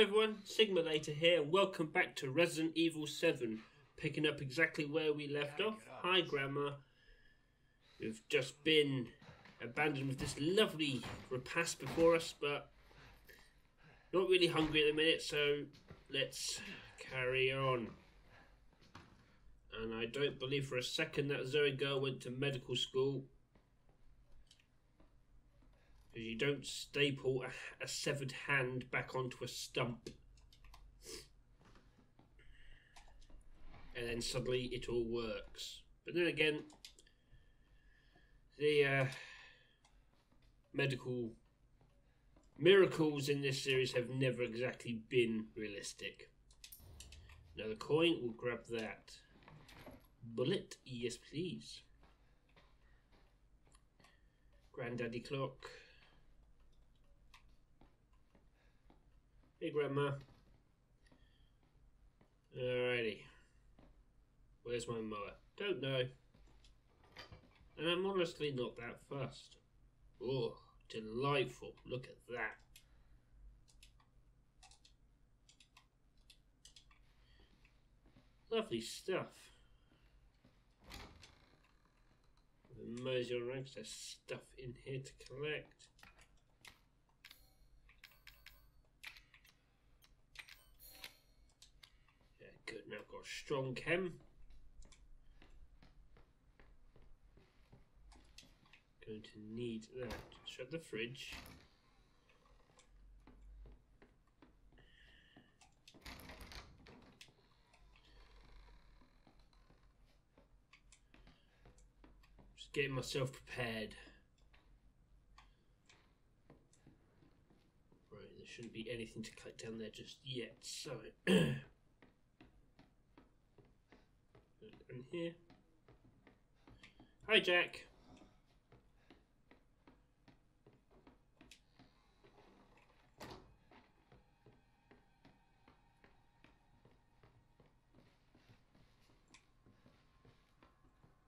Hello everyone, Sigma Later here, and welcome back to Resident Evil 7, picking up exactly where we left off. Hi Grandma, we've just been abandoned with this lovely repast before us, but not really hungry at the minute, so let's carry on. And I don't believe for a second that Zoe girl went to medical school. Because you don't staple a severed hand back onto a stump. And then suddenly it all works. But then again, the medical miracles in this series have never exactly been realistic. Another coin, we'll grab that. Bullet, yes please. Granddaddy clock. Hey Grandma. Alrighty. Where's my mower? Don't know. And I'm honestly not that fussed. Oh, delightful. Look at that. Lovely stuff. The mosey on ranks, there's stuff in here to collect. Good, now I've got a strong chem. Going to need that. Shut the fridge. Just getting myself prepared. Right, there shouldn't be anything to collect down there just yet, so... Here. Hi, Jack.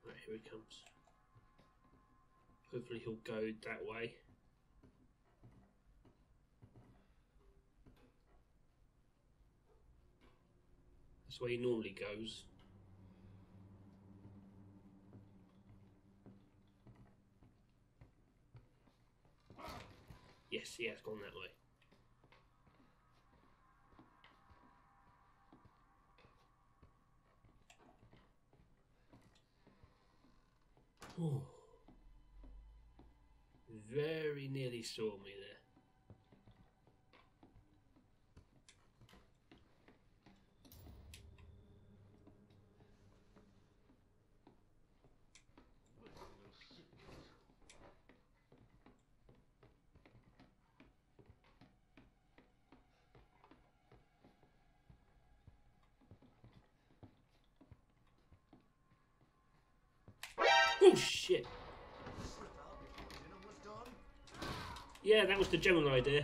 Right, here he comes. Hopefully he'll go that way. That's where he normally goes. Yes, yeah, it's gone that way. Ooh. Very nearly saw me there. Oh shit! Yeah, that was the general idea.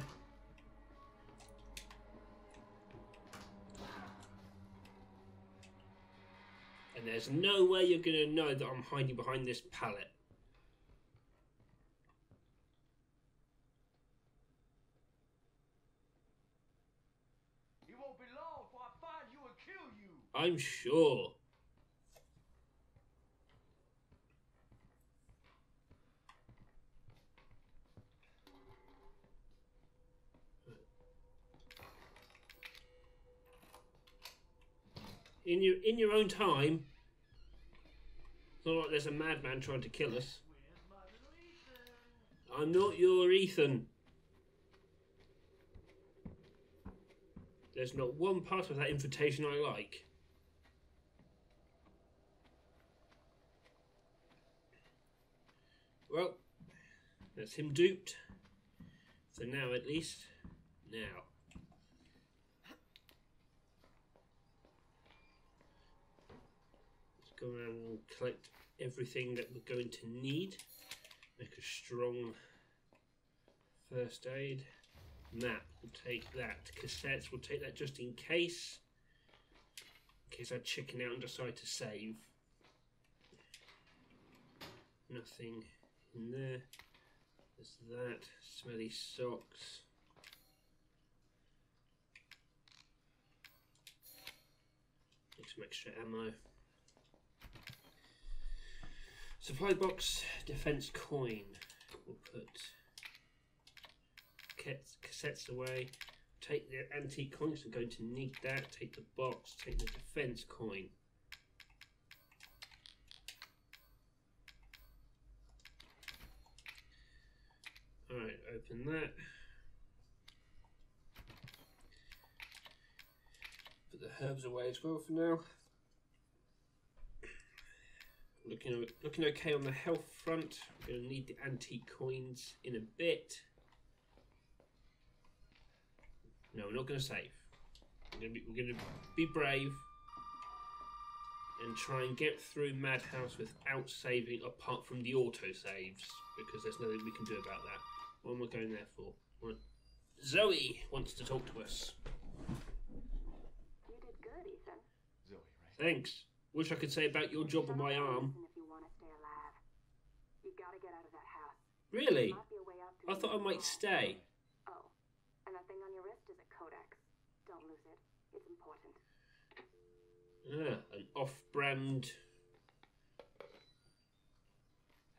And there's no way you're gonna know that I'm hiding behind this pallet. You won't be long before I find you and kill you. I'm sure. In your own time. It's not like there's a madman trying to kill us. I'm not your Ethan. There's not one part of that invitation I like. Well, that's him duped. For now, at least. Now. Go around and collect everything that we're going to need. Make a strong first aid. Map, we'll take that. Cassettes, we'll take that just in case. In case I chicken out and decide to save. Nothing in there. There's that. Smelly socks. Get some extra ammo. Supply box, defense coin. We'll put cassettes away. Take the antique coins, we're going to need that. Take the box, take the defense coin. Alright, open that. Put the herbs away as well for now. Looking okay on the health front. We're going to need the antique coins in a bit. No, we're not going to save. We're going to be brave and try and get through Madhouse without saving, apart from the auto saves, because there's nothing we can do about that. What am I going there for? Zoe wants to talk to us. You did good, Ethan. Zoe, right? Thanks. Wish I could say about your job on my arm. If you want to stay alive, you gotta get out of that house. Really? I thought I might stay. Oh, and that thing on your wrist is a codex. Don't lose it. It's important. Ah, an off-brand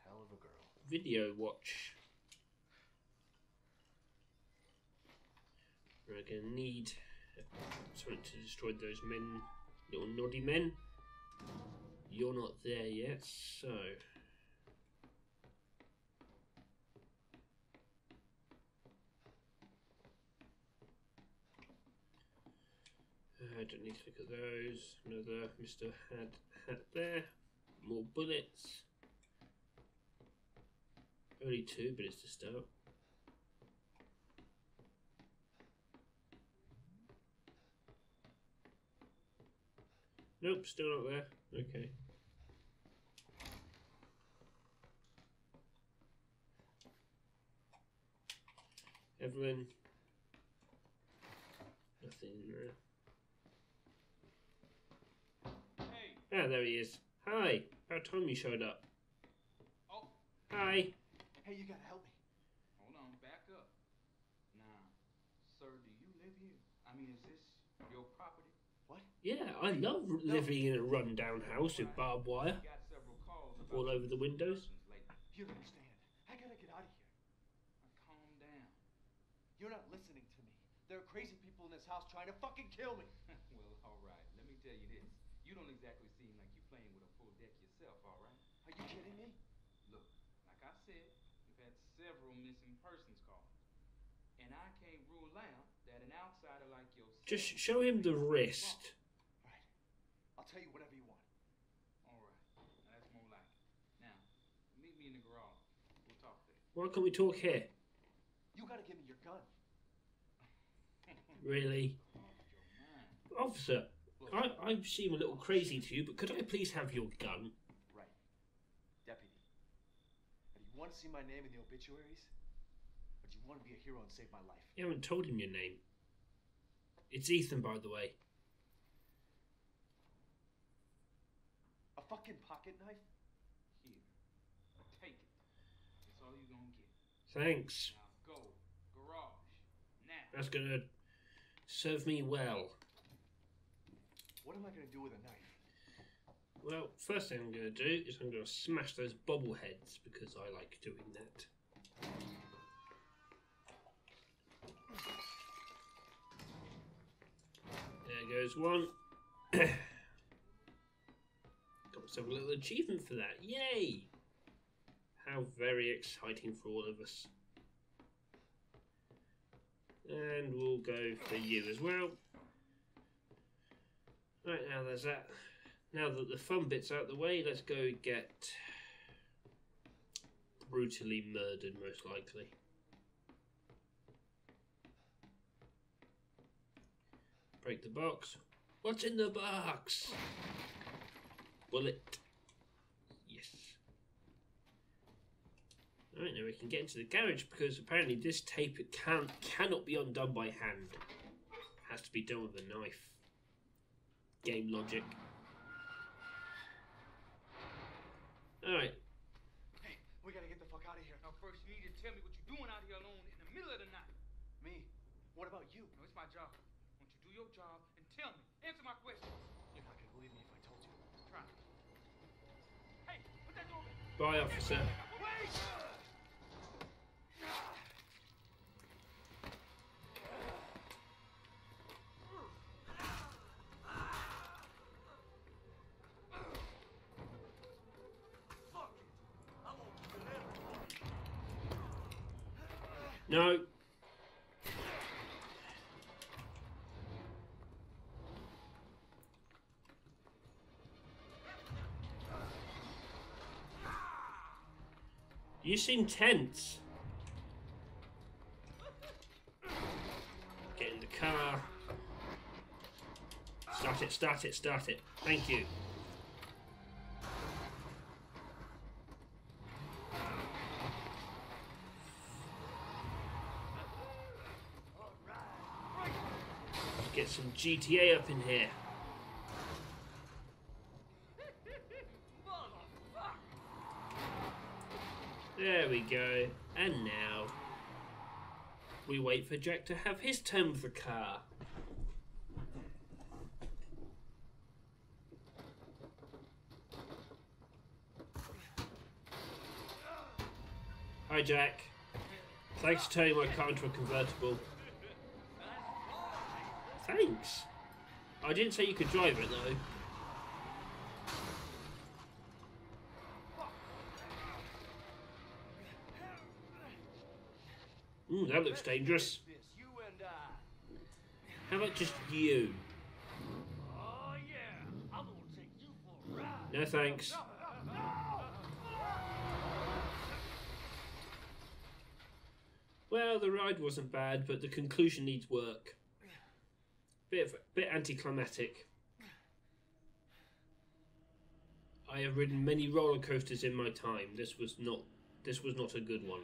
hell of a girl video watch. We're gonna need something to destroy those men, little noddy men. You're not there yet, so I don't need to look at those. Another Mr. Hat there. More bullets. Only two, but it's to start. Nope, still not there. Okay. Evelyn. Nothing in there. Hey. Ah, there he is. Hi. About time you showed up. Oh. Hi. Hey, you gotta help me. Hold on, back up. Now, sir, do you live here? I mean, is this your property? What? Yeah, I love living in a rundown house with barbed wire all over the windows. You don't understand. I gotta get out of here. Calm down. You're not listening to me. There are crazy people in this house trying to fucking kill me. Well, all right. Let me tell you this. You don't exactly seem like you're playing with a full deck yourself, all right? Are you kidding me? Look, like I said, we've had several missing persons calls. And I can't rule out that an outsider like yourself... Just show him the wrist. Right. I'll tell you whatever you want. Alright. That's more like it. Now, meet me in the garage. We'll talk there. Why can't we talk here? You gotta give me your gun. Really? Officer, look, I seem a little crazy to you, but could I please have your gun? Right. Deputy. Do you want to see my name in the obituaries? You want to be a hero and save my life. You haven't told him your name. It's Ethan, by the way. A fucking pocket knife? Here. Take it. That's all you're going to get. Thanks. Now go. Garage. Now. That's going to serve me well. What am I going to do with a knife? Well, first thing I'm going to do is I'm going to smash those bobbleheads because I like doing that. There goes one. Got myself a little achievement for that. Yay! How very exciting for all of us. And we'll go for you as well. Right, now there's that. Now that the fun bit's out of the way, let's go get brutally murdered, most likely. Break the box. What's in the box? Bullet. Yes. Alright, now we can get into the garage because apparently this tape cannot be undone by hand. It has to be done with a knife. Game logic. Alright. Hey, we gotta get the fuck out of here. Now first you need to tell me what you're doing out here alone in the middle of the night. Me? What about you? No, it's my job. Your job and tell me, answer my questions. You're not gonna Bye, officer. No. You seem tense. Get in the car. Start it, start it, start it. Thank you. Get some GTA up in here. There we go. And now we wait for Jack to have his turn with the car. Hi Jack. Thanks for turning my car into a convertible. Thanks. I didn't say you could drive it though. Mm, that looks dangerous. How about just you? No thanks. Well, the ride wasn't bad, but the conclusion needs work. Bit anticlimactic. I have ridden many roller coasters in my time. This was not a good one.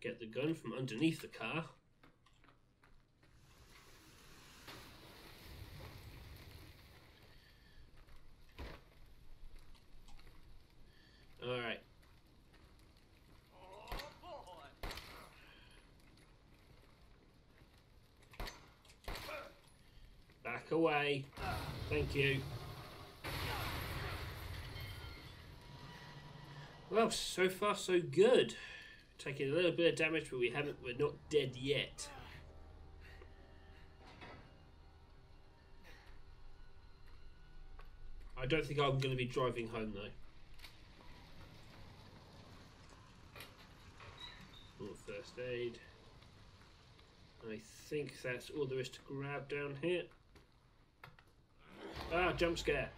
Get the gun from underneath the car. All right. Back away. Thank you. Well, so far so good. Taking a little bit of damage, but we're not dead yet. I don't think I'm going to be driving home though. More first aid. I think that's all there is to grab down here. Ah, jump scare.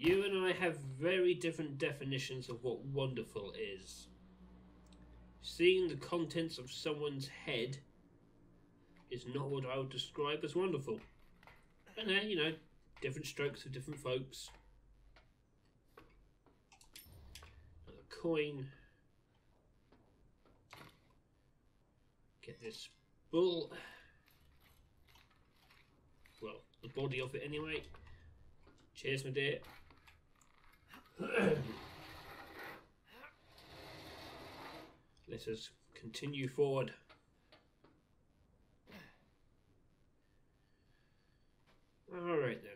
You and I have very different definitions of what wonderful is. Seeing the contents of someone's head is not what I would describe as wonderful. And then, you know, different strokes for different folks. Another coin. Get this bull. Well, the body of it anyway. Cheers, my dear. Let us continue forward. Alright then.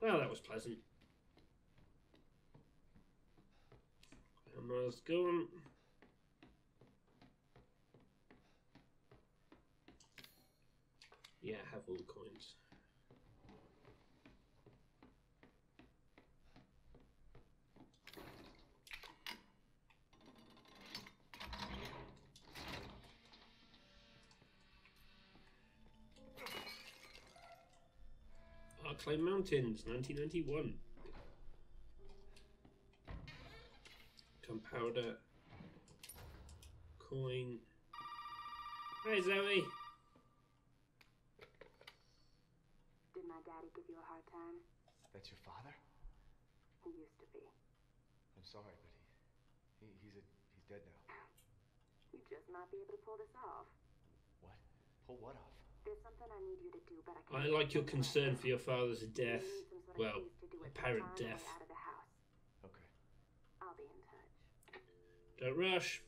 Well, that was pleasant. Grandma's gone. Yeah, I have all the coins. Arklay Mountains, 1991. Gunpowder. Coin. Hey Zoe! Did my daddy give you a hard time? That's your father? He used to be. I'm sorry, but he's dead now. You just might be able to pull this off. What? Pull what off? There's something I need you to do, but I like your concern for your father's death. Well, apparent death. Okay. I'll be in touch. Don't rush.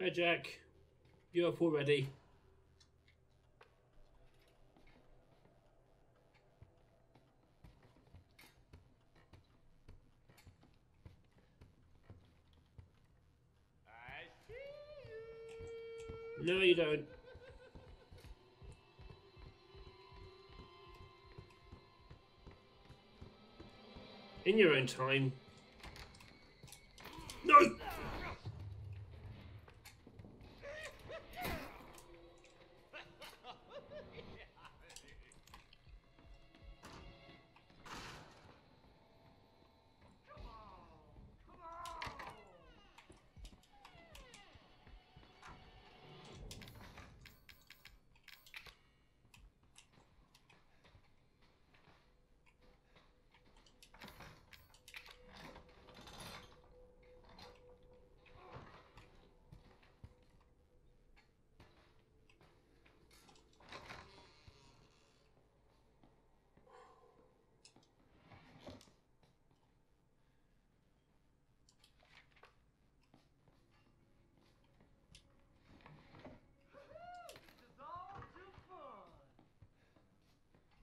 Hi, Jack. You're up already. I see you. No, you don't. In your own time. No!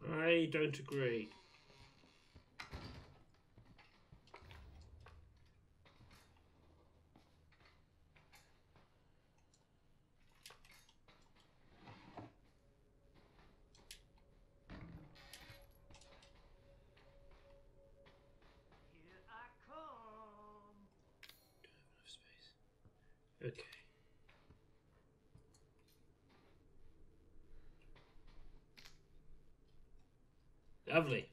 I don't agree. Here I come. Don't have enough space. Okay. Lovely.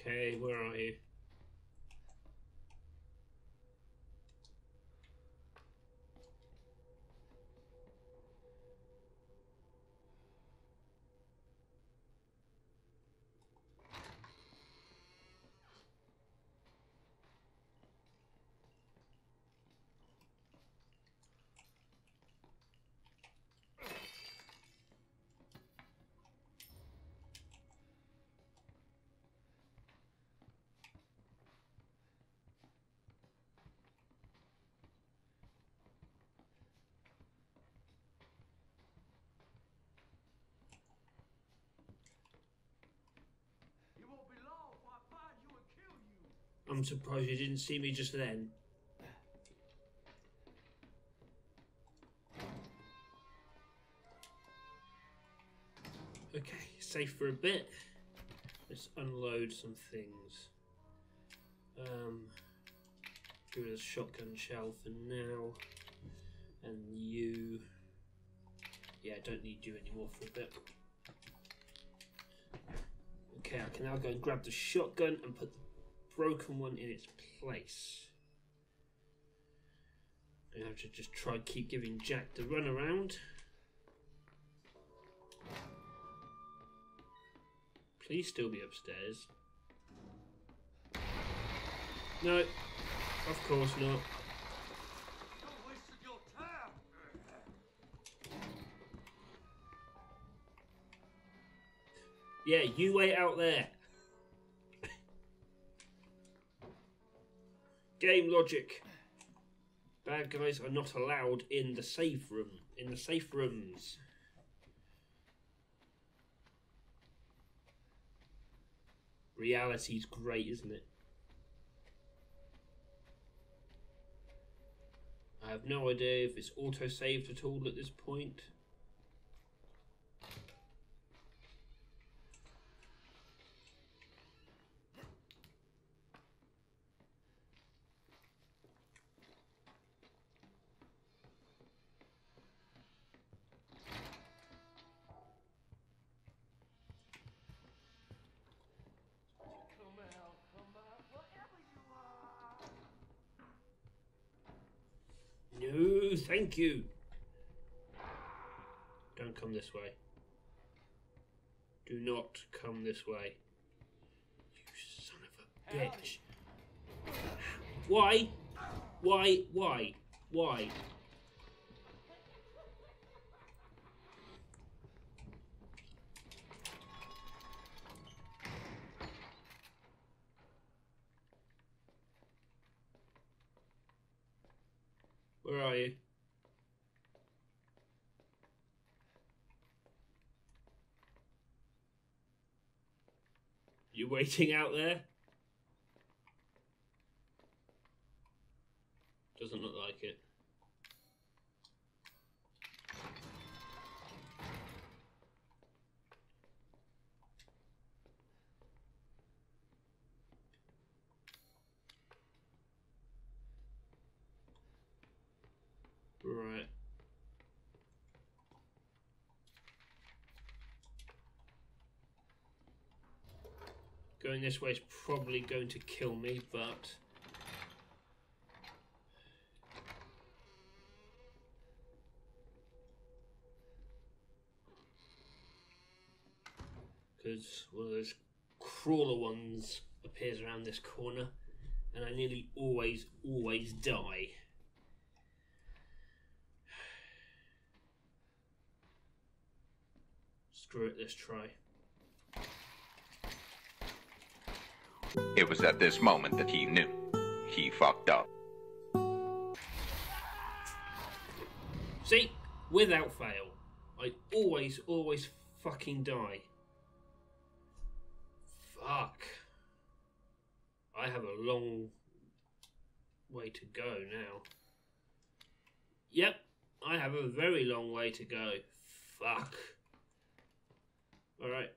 Okay, where are you? I'm surprised you didn't see me just then. Okay, safe for a bit. Let's unload some things. Give it a shotgun shell for now. And you... yeah, I don't need you anymore for a bit. Okay, I can now go and grab the shotgun and put the broken one in its place. I have to just try and keep giving Jack the run around. Please still be upstairs. No, of course not. Yeah, you wait out there. Game logic. Bad guys are not allowed in the safe room. In the safe rooms. Reality's great, isn't it? I have no idea if it's auto-saved at all at this point. No, thank you. Don't come this way. Do not come this way. You son of a bitch. Why? Why? Why? Why? Where are you? You waiting out there? Doesn't look like it. Right. Going this way is probably going to kill me, but... because one of those crawler ones appears around this corner, and I nearly always die. Screw it, let's try. It was at this moment that he knew. He fucked up. See? Without fail. I always fucking die. Fuck. I have a long way to go now. Yep, I have a very long way to go. Fuck. Alright.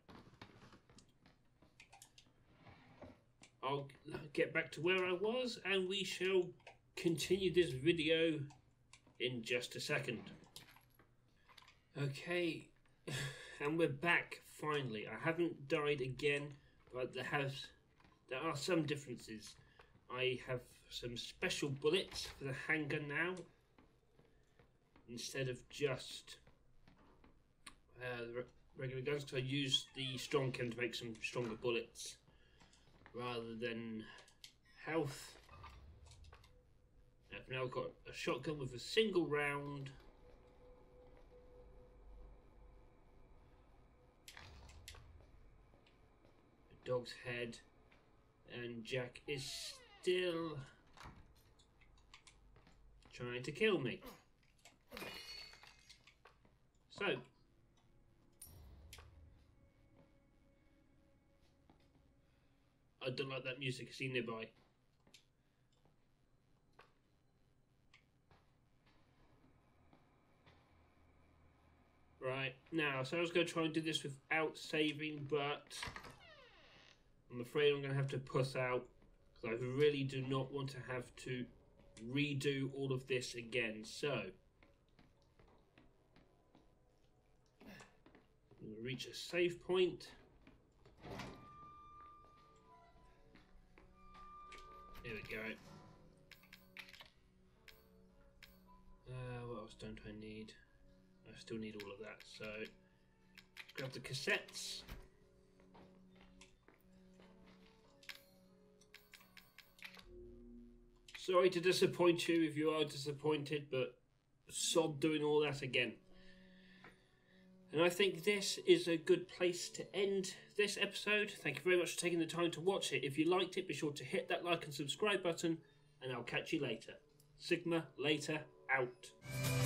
I'll get back to where I was and we shall continue this video in just a second. Okay, and we're back finally. I haven't died again, but there are some differences. I have some special bullets for the handgun now instead of just the regular guns, so I use the strong chem to make some stronger bullets rather than health. I've now got a shotgun with a single round. A dog's head. And Jack is still trying to kill me. So... I don't like that music, it's nearby. Right, now, so I was going to try and do this without saving, but I'm afraid I'm going to have to puss out because I really do not want to have to redo all of this again. So, I'm going to reach a save point. Here we go. What else don't I need? I still need all of that, so... grab the cassettes. Sorry to disappoint you if you are disappointed, but sod doing all that again. And I think this is a good place to end this episode. Thank you very much for taking the time to watch it. If you liked it, be sure to hit that like and subscribe button, and I'll catch you later. Sigma Later, out.